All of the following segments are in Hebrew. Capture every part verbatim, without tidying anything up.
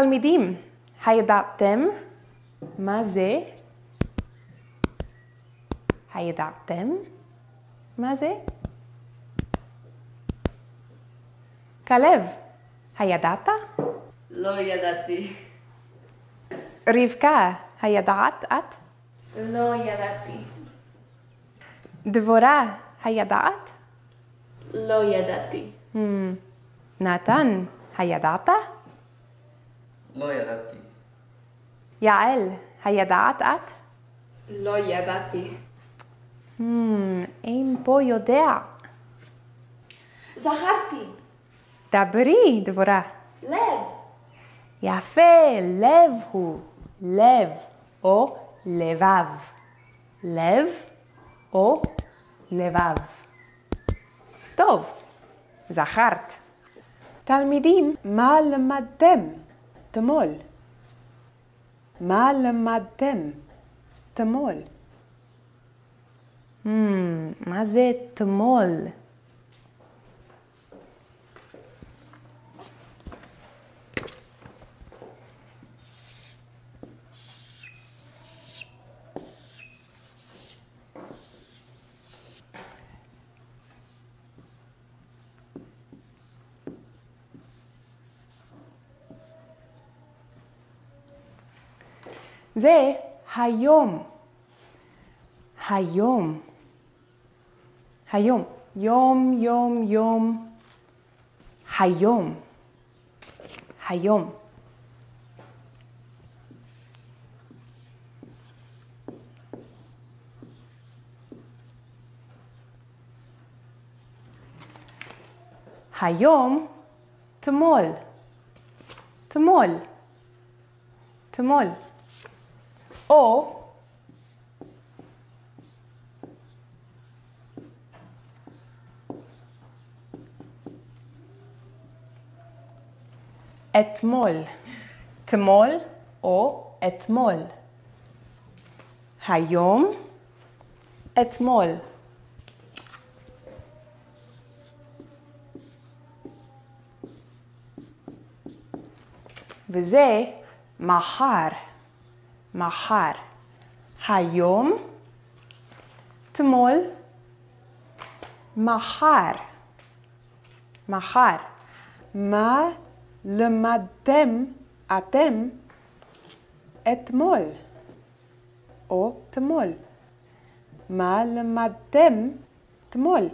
תלמידים, הידעתם מה זה? הידעתם מה זה? כלב, הידעת? לא ידעתי. רבקה, הידעת את? לא ידעתי. דבורה, הידעת? לא ידעתי. Hmm. נתן, הידעת? לא ידעתי. יעל, הידעת את? לא ידעתי. Hmm. אין פה יודע. זכרתי. דברי, דבורה. לב. יפה, לב הוא. לב או לבב. לב או לבב. טוב, זכרת. תלמידים, מה למדתם? תמול. מה למדתם? תמול. Hmm, מה זה תמול? זה היום. היום. היום. יום, יום, יום. היום. היום. היום, תמול. תמול. תמול. או אתמול. תמול או אתמול. היום, אתמול. וזה מחר. מחר. היום, תמול, מחר. מחר. מה למדתם אתם אתמול או תמול? מה למדתם תמול?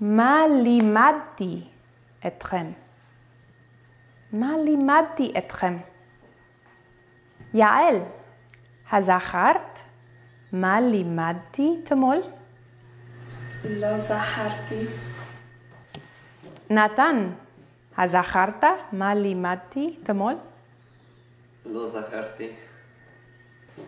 מה לימדתי אתכם? מה לימדתי אתכם? יעל, הזכרת מה לימדתי תמול? לא זכרתי. נתן, הזכרת מה לימדתי תמול? לא זכרתי.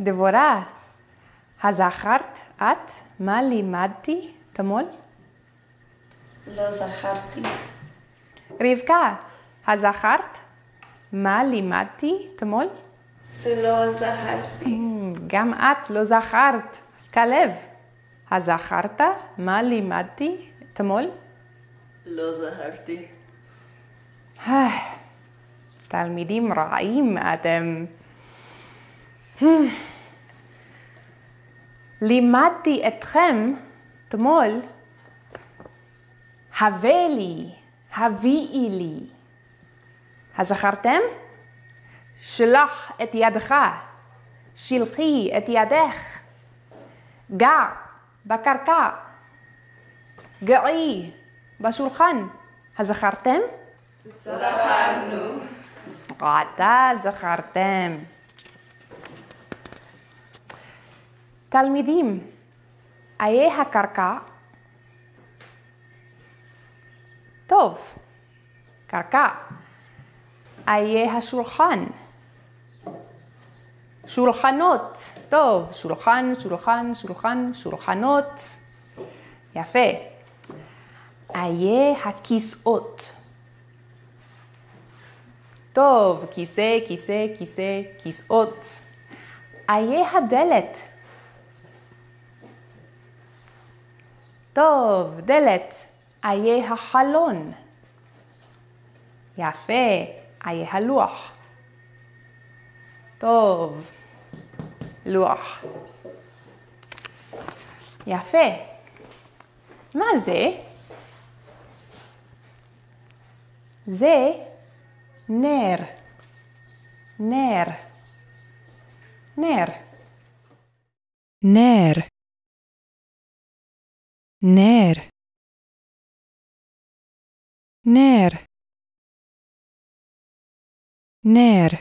דבורה, הזכרת את מה לימדתי תמול? לא זכרתי. רבקה, הזכרת מה לימדתי תמול? לא זכרתי. גם את לא זכרת. כלב, הזכרת מה לימדתי תמול? לא זכרתי. תלמידים רעים אתם. לימדתי אתכם תמול. הבא לי, הביאי לי. הזכרתם? שלח את ידך, שלחי את ידך. גע בקרקע, געי בשולחן. הזכרתם? זכרנו. אתה זכרתם. תלמידים, איה הקרקע? טוב, קרקע. איה השולחן? שולחנות. טוב, שולחן, שולחן, שולחן, שולחנות. יפה. איה הכיסאות? טוב, כיסא, כיסא, כיסא, כיסאות. איה הדלת? טוב, דלת. איה החלון? יפה, עליה לוח. טוב, לוח. יפה. מה זה? זה נר. נר. נר. נר. נר. נר. נר. נר.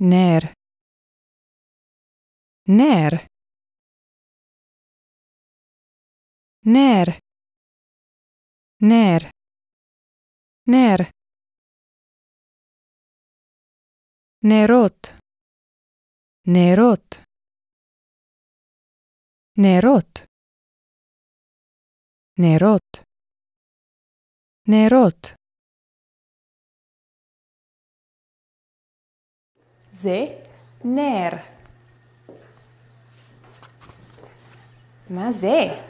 נר. נר. נר. נר. נר. נרות. נרות. נרות. נרות. נרות. זה נר. מה זה?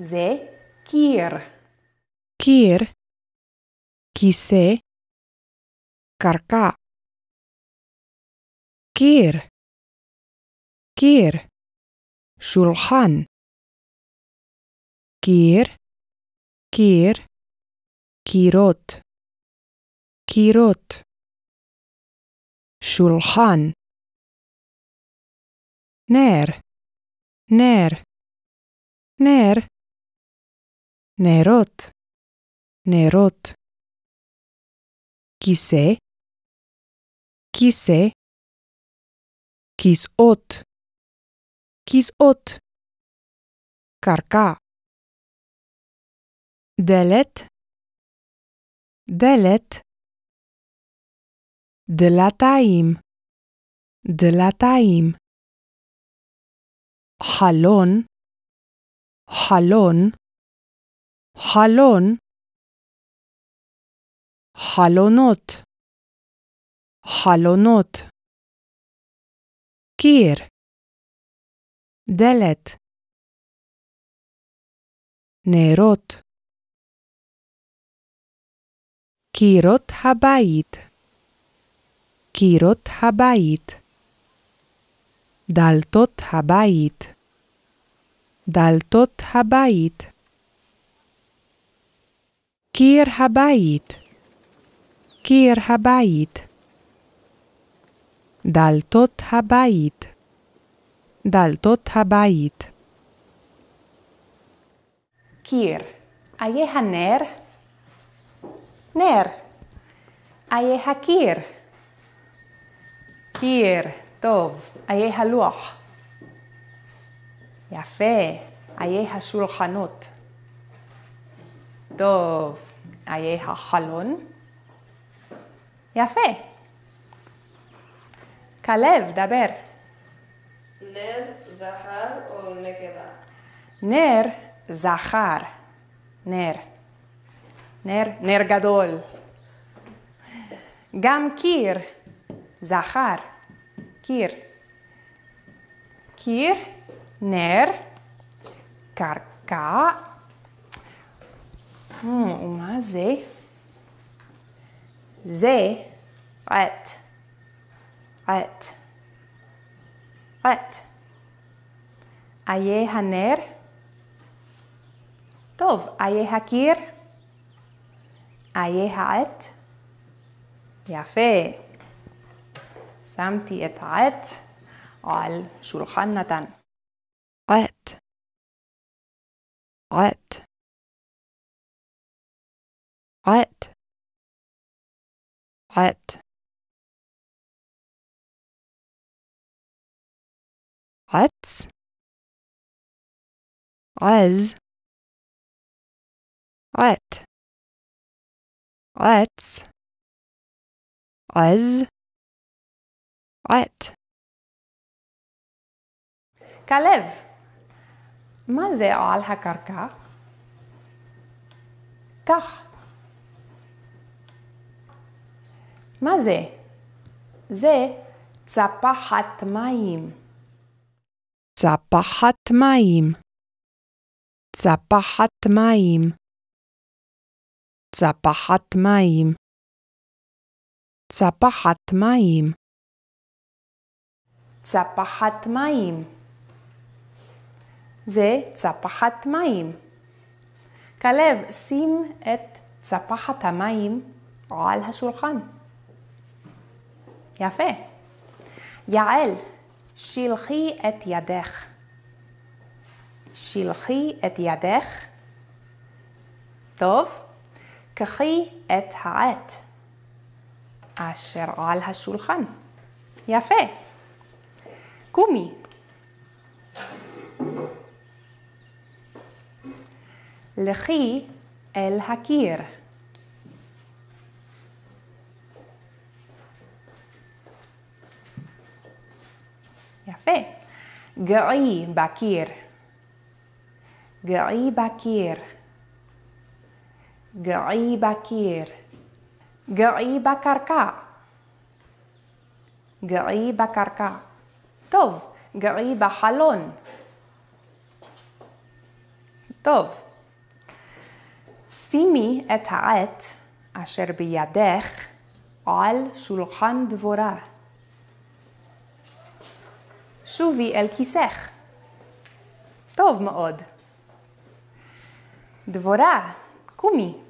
זה קיר. קיר. כיסא. קרקע. קיר. קיר. שולחן. קיר. קיר. קירות. קירות. שולחן. נר. נר. נר. נרות. נרות. כיסא. כיסא. כיסאות. כיסאות. קרקע. דלת. דלת. דלתיים. דלתיים. חלון. חלון. חלון. חלונות. חלונות. קיר. דלת. נרות. קירות הבית. קירות הבית. דלתות הבית. דלתות הבית. קיר הבית. קיר הבית. דלתות הבית. דלתות הבית. קיר. איה הנר. נר. איה הקיר. קיר. טוב. איה הלוח. יפה. איה השולחנות. טוב. איה החלון. יפה. כלב, דבר. נר זכר או נקבה? נר זכר. נר. נר, נר גדול. גם קיר. זכר. קיר. קיר, נר, קרקע. ומה זה? זה עט. עט. עט. איה הנר. טוב, איה הקיר. איה העט. יפה. שמתי את העט על שולחן נתן. עט. עט. עט. عت عتس عز عت عتس عز عت كلب ما زي على هالكركع كح מה זה? זה צפחת מים. צפחת מים. צפחת מים. צפחת מים. צפחת מים. צפחת מים. זה צפחת מים. כלב, שים את צפחת המים על השולחן. יפה. יעל, שלחי את ידך. שלחי את ידך. טוב. קחי את העט אשר על השולחן. יפה. קומי. לכי אל הקיר. יפה. געי בקיר. געי בקיר. געי בקיר. געי בקרקע. געי בקרקע. טוב. געי בחלון. טוב. שימי את העט אשר בידך על שולחן דבורה. שובי אל כיסך. טוב מאוד. דבורה, קומי.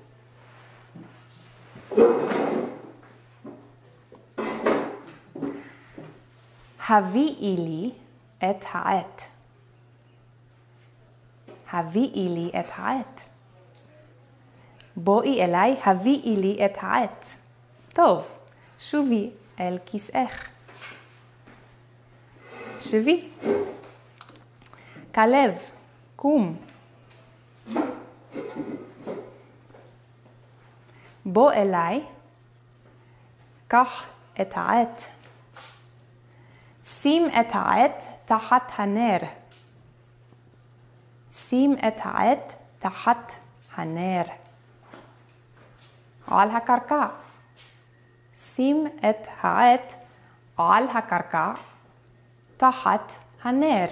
הביאי לי את העט. הביאי לי את העט. בואי אליי, הביאי לי את העט. טוב, שובי אל כיסאך. שובי. כלב, קום. בוא אליי, קח את העט. שים את העט תחת הנר. שים את העט תחת הנר. על הקרקע. שים את העט על הקרקע תחת הנר.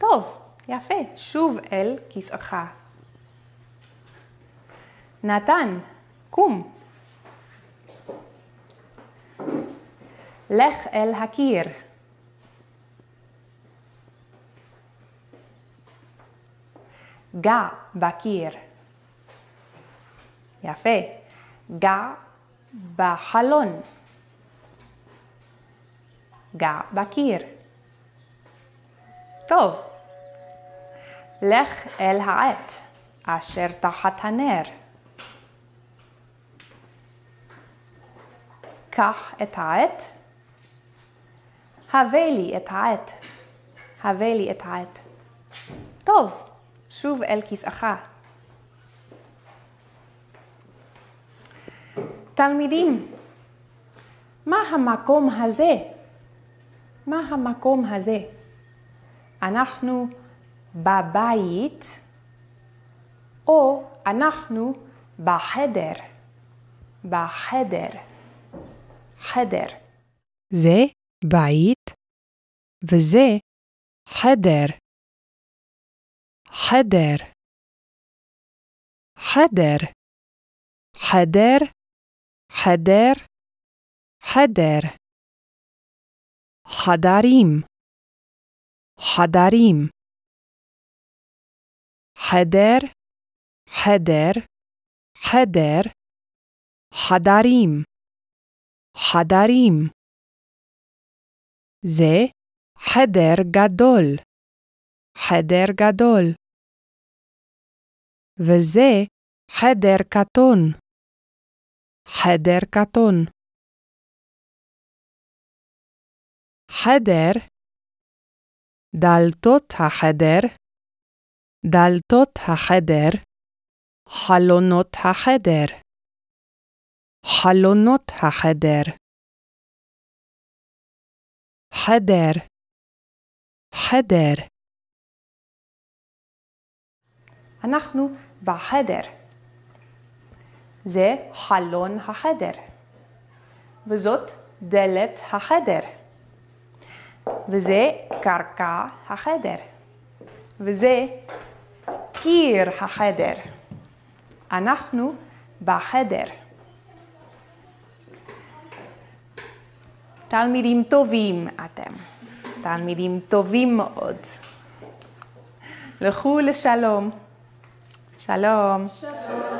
טוב, יפה. שוב אל כיסאך. נתן, קום. לך אל הקיר. גע בקיר. יפה. גע בחלון. גע בקיר. טוב. לך אל העט אשר תחת הנר. קח את העט. הבא לי את העט. הבא לי את העט. טוב. שוב אל כיסאך. תלמידים, מה המקום הזה? מה המקום הזה? אנחנו בבית או אנחנו בחדר. בחדר. חדר. זה בית וזה חדר. حدر حدر حدر حدر حدر حداريم حداريم حدر حدر حدر حداريم حداريم زي حدر جدول حدر جدول וזה חדר קטון. חדר קטון. חדר. דלתות החדר. דלתות החדר. חלונות החדר. חלונות החדר. חדר. חדר. אנחנו בחדר. זה חלון החדר. וזאת דלת החדר, וזה קרקע החדר, וזה קיר החדר. אנחנו בחדר. תלמידים טובים אתם, תלמידים טובים מאוד. לכו לשלום. שלום. שלום.